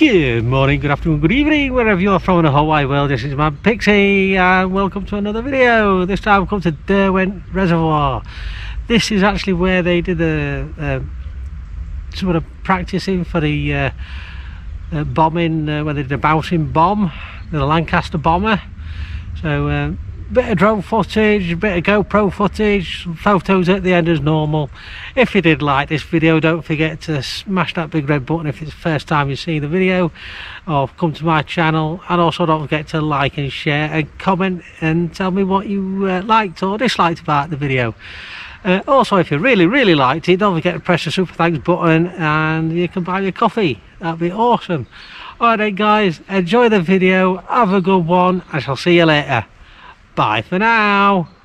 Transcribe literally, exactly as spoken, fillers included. Good morning, good afternoon, good evening, wherever you are from in the Hawaii world. This is Man Pixie and welcome to another video. This time I've come to Derwent Reservoir. This is actually where they did the uh, some of the practicing for the uh, uh, bombing, uh, where they did a bouncing bomb, the Lancaster Bomber. So a uh, bit of drone footage, a bit of GoPro footage, some photos at the end as normal. If you did like this video, don't forget to smash that big red button if it's the first time you see the video or come to my channel, and also don't forget to like and share and comment and tell me what you uh, liked or disliked about the video. Uh, also, if you really really liked it, don't forget to press the super thanks button and you can buy me a coffee. That'd be awesome. All right guys, enjoy the video, have a good one, I shall see you later. Bye for now.